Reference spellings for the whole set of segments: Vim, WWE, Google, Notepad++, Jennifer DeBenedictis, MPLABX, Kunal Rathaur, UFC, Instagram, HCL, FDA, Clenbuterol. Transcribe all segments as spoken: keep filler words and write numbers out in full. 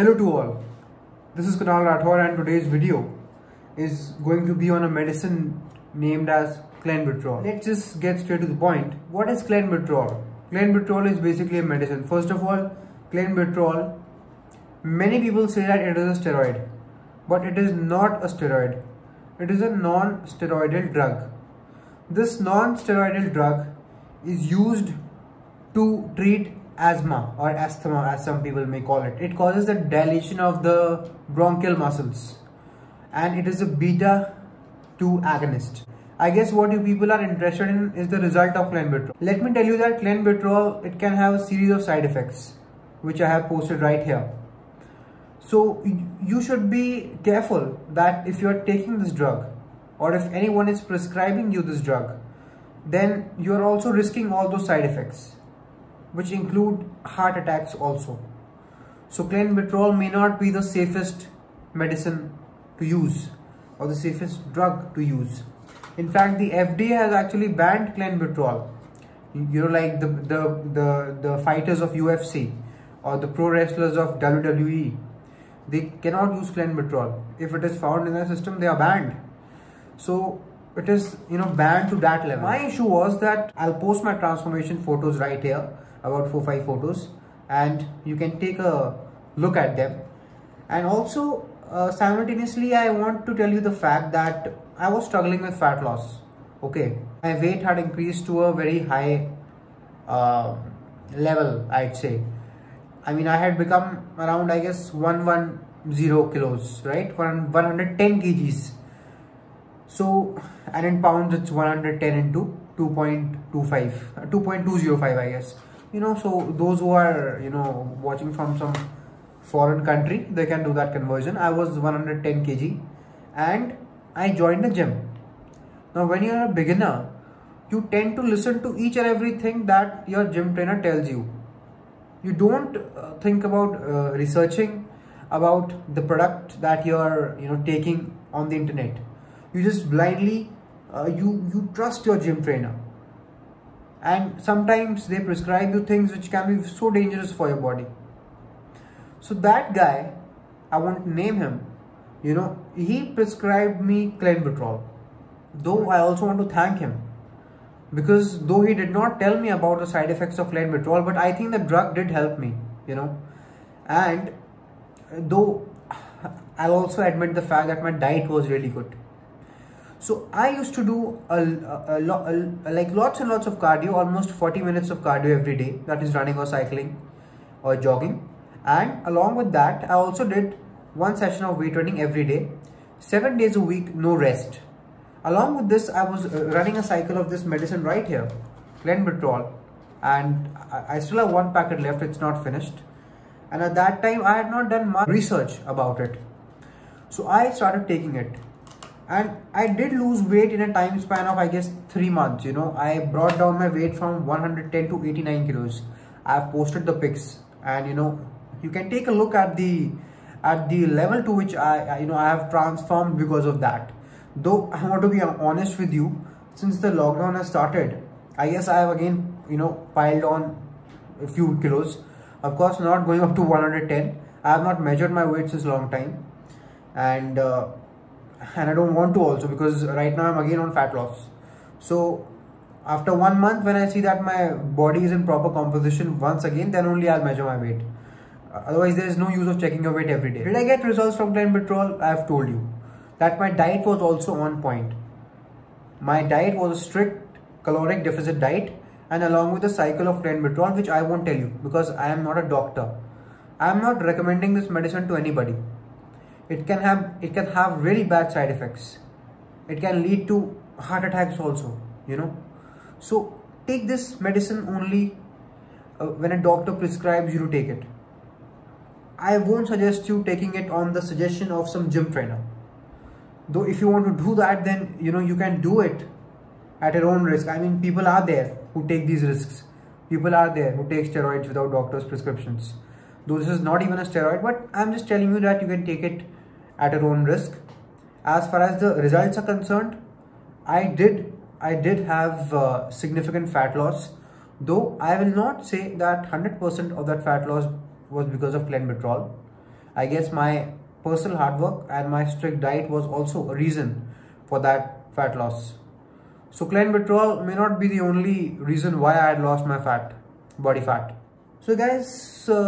Hello to all, this is Kunal Rathaur and today's video is going to be on a medicine named as Clenbuterol. Let's just get straight to the point. What is Clenbuterol? Clenbuterol is basically a medicine. First of all, Clenbuterol, many people say that it is a steroid, but it is not a steroid. It is a non-steroidal drug. This non-steroidal drug is used to treat asthma or asthma, as some people may call it. It causes the dilation of the bronchial muscles, and it is a beta two agonist. I guess what you people are interested in is the result of Clenbuterol. Let me tell you that Clenbuterol, it can have a series of side effects, which I have posted right here. So you should be careful that if you are taking this drug, or if anyone is prescribing you this drug, then you are also risking all those side effects, which include heart attacks also. So Clenbuterol may not be the safest medicine to use or the safest drug to use. In fact, the F D A has actually banned Clenbuterol. You know, like the, the, the, the fighters of U F C or the pro wrestlers of W W E, they cannot use Clenbuterol. If it is found in their system, they are banned. So it is, you know, banned to that level. My issue was that I'll post my transformation photos right here, about four five photos, and you can take a look at them. And also uh, simultaneously, I want to tell you the fact that I was struggling with fat loss. Okay, my weight had increased to a very high uh, level, I'd say. I mean, I had become around, I guess, one hundred ten kilos, right? one hundred ten kgs. So, and in pounds, it's one hundred ten into two point two five, two point two zero five, I guess. You know, so those who are, you know, watching from some foreign country, they can do that conversion. I was one hundred ten kg and I joined the gym. Now, when you're a beginner, you tend to listen to each and everything that your gym trainer tells you. You don't uh, think about uh, researching about the product that you're, you know, taking on the internet. You just blindly, uh, you, you trust your gym trainer. And sometimes they prescribe you things which can be so dangerous for your body. So that guy, I won't name him, you know, he prescribed me Clenbuterol. Though I also want to thank him, because though he did not tell me about the side effects of Clenbuterol, but I think the drug did help me, you know. And though I'll also admit the fact that my diet was really good. So I used to do a, a, a, a, like lots and lots of cardio, almost forty minutes of cardio every day, that is running or cycling or jogging. And along with that, I also did one session of weight training every day, seven days a week, no rest. Along with this, I was running a cycle of this medicine right here, Clenbuterol. And I still have one packet left, it's not finished. And at that time, I had not done much research about it. So I started taking it. And I did lose weight in a time span of, I guess, three months, you know. I brought down my weight from one hundred ten to eighty-nine kilos. I've posted the pics and, you know, you can take a look at the, at the level to which I, you know, I have transformed because of that. Though I want to be honest with you, since the lockdown has started, I guess I have again, you know, piled on a few kilos. Of course, not going up to one hundred ten. I have not measured my weight since a long time. And... Uh, And I don't want to also, because right now I'm again on fat loss. So after one month, when I see that my body is in proper composition once again, then only I'll measure my weight. Uh, otherwise, there is no use of checking your weight every day. Did I get results from Clenbuterol? I have told you that my diet was also on point. My diet was a strict caloric deficit diet, and along with the cycle of Clenbuterol, which I won't tell you because I am not a doctor. I am not recommending this medicine to anybody. It can have, it can have really bad side effects. It can lead to heart attacks also, you know. So take this medicine only uh, when a doctor prescribes you to take it. I won't suggest you taking it on the suggestion of some gym trainer. Though if you want to do that, then, you know, you can do it at your own risk. I mean, people are there who take these risks. People are there who take steroids without doctor's prescriptions. Though this is not even a steroid, but I'm just telling you that you can take it at your own risk. As far as the results are concerned, I did, I did have uh, significant fat loss. Though I will not say that one hundred percent of that fat loss was because of Clenbuterol. I guess my personal hard work and my strict diet was also a reason for that fat loss. So Clenbuterol may not be the only reason why I had lost my fat, body fat. So guys, uh,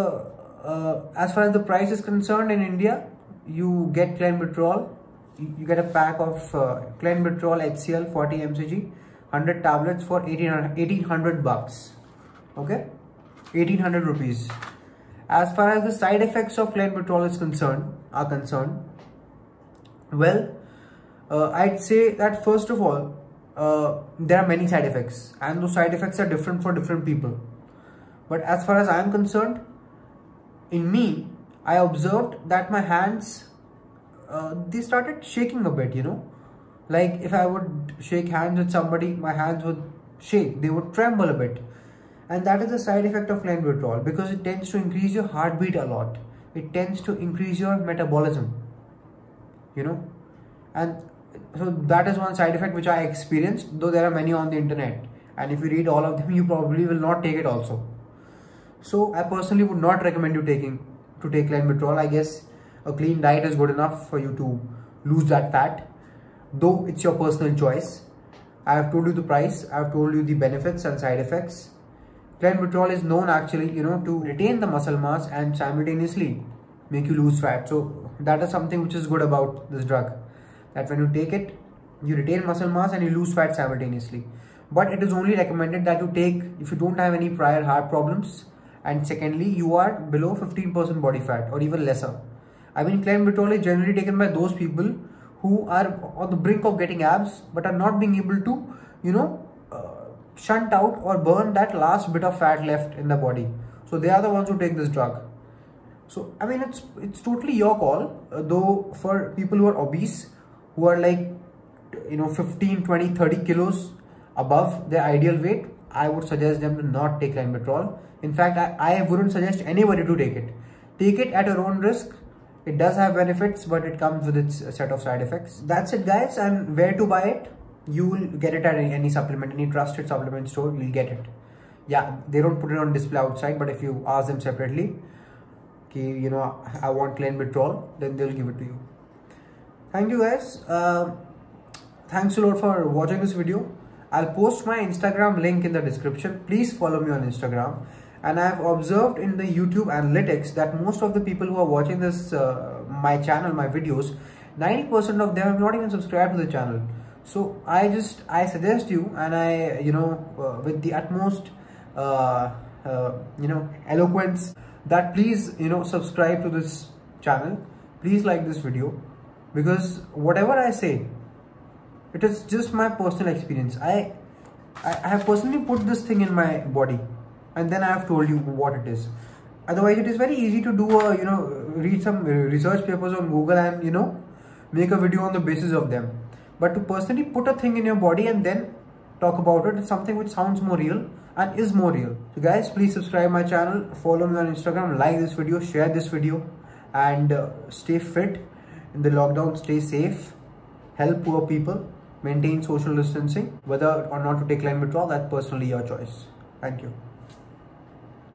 uh, as far as the price is concerned in India, you get Clenbuterol, you get a pack of uh, Clenbuterol H C L forty milligrams, one hundred tablets for eighteen hundred bucks, okay, eighteen hundred rupees. As far as the side effects of Clenbuterol is concerned, are concerned, well, uh, I'd say that first of all, Uh, there are many side effects, and those side effects are different for different people. But as far as I am concerned, in me, I observed that my hands, uh, they started shaking a bit, you know. Like if I would shake hands with somebody, my hands would shake, they would tremble a bit. And that is a side effect of Clenbuterol, because it tends to increase your heartbeat a lot. It tends to increase your metabolism, you know. And so that is one side effect which I experienced, though there are many on the internet, and if you read all of them, you probably will not take it also. So I personally would not recommend you taking to take Clenbuterol. I guess a clean diet is good enough for you to lose that fat, though it's your personal choice. I have told you the price, I have told you the benefits and side effects. Clenbuterol is known actually, you know, to retain the muscle mass and simultaneously make you lose fat. So that is something which is good about this drug, that when you take it, you retain muscle mass and you lose fat simultaneously. But it is only recommended that you take if you don't have any prior heart problems, and secondly, you are below fifteen percent body fat or even lesser. I mean, Clenbuterol is generally taken by those people who are on the brink of getting abs but are not being able to, you know, uh, shunt out or burn that last bit of fat left in the body. So they are the ones who take this drug. So, I mean, it's, it's totally your call, uh, though for people who are obese, who are like, you know, fifteen, twenty, thirty kilos above their ideal weight, I would suggest them to not take Clenbuterol. In fact, I, I wouldn't suggest anybody to take it. Take it at your own risk. It does have benefits, but it comes with its set of side effects. That's it, guys. And where to buy it? You will get it at any, any supplement, any trusted supplement store, you'll get it. Yeah, they don't put it on display outside, but if you ask them separately, okay, you know, I want Clenbuterol, then they'll give it to you. Thank you guys, uh, thanks a lot for watching this video. I'll post my Instagram link in the description. Please follow me on Instagram. And I've observed in the YouTube analytics that most of the people who are watching this, uh, my channel, my videos, ninety percent of them have not even subscribed to the channel. So I just, I suggest you, and I, you know, uh, with the utmost, uh, uh, you know, eloquence, that please, you know, subscribe to this channel. Please like this video. Because whatever I say, it is just my personal experience. I, I I have personally put this thing in my body, and then I have told you what it is. Otherwise, it is very easy to do a, you know, read some research papers on Google and, you know, make a video on the basis of them. But to personally put a thing in your body and then talk about it is something which sounds more real and is more real. So guys, please subscribe my channel, follow me on Instagram, like this video, share this video, and uh, stay fit. In the lockdown, stay safe, help poor people, maintain social distancing. Whether or not to take Clenbuterol, that's personally your choice. Thank you.